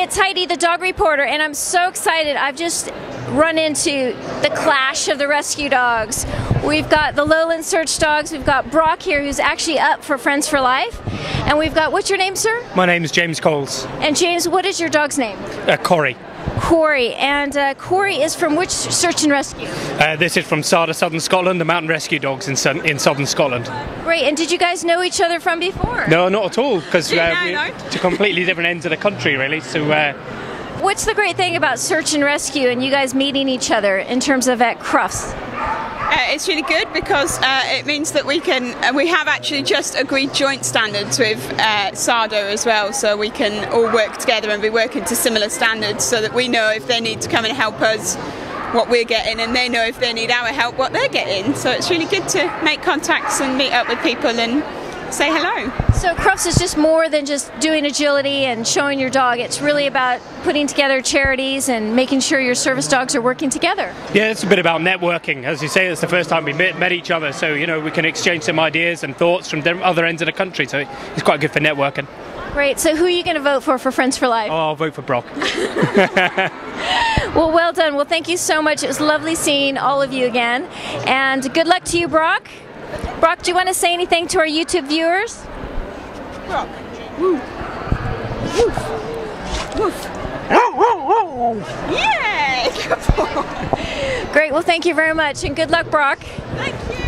Hey, it's Heidi, the dog reporter, and I'm so excited. I've just run into the clash of the rescue dogs. We've got the Lowland Search dogs, we've got Brock here, who's actually up for Friends for Life, and we've got, what's your name, sir? My name is James Coles. And James, what is your dog's name? Corey. Corey, and Corey is from which search and rescue? This is from SARDA, Southern Scotland, the mountain rescue dogs in Southern Scotland. Great, and did you guys know each other from before? No, not at all, because we're to completely different ends of the country, really. So. What's the great thing about search and rescue and you guys meeting each other in terms of at Crufts? It's really good because it means that we can, we have actually just agreed joint standards with SARDA as well, so we can all work together and be working to similar standards so that we know if they need to come and help us what we're getting, and they know if they need our help what they're getting. So it's really good to make contacts and meet up with people and say hello. So Crufts is just more than just doing agility and showing your dog. It's really about putting together charities and making sure your service dogs are working together. Yeah, it's a bit about networking. As you say, it's the first time we met each other, so you know, we can exchange some ideas and thoughts from other ends of the country, so it's quite good for networking. Great, so who are you going to vote for Friends for Life? Oh, I'll vote for Brock. Well, well done. Well, thank you so much. It was lovely seeing all of you again, and good luck to you, Brock. Brock, do you want to say anything to our YouTube viewers? Brock. Woof. Woof. Yay! Great, well thank you very much and good luck, Brock. Thank you.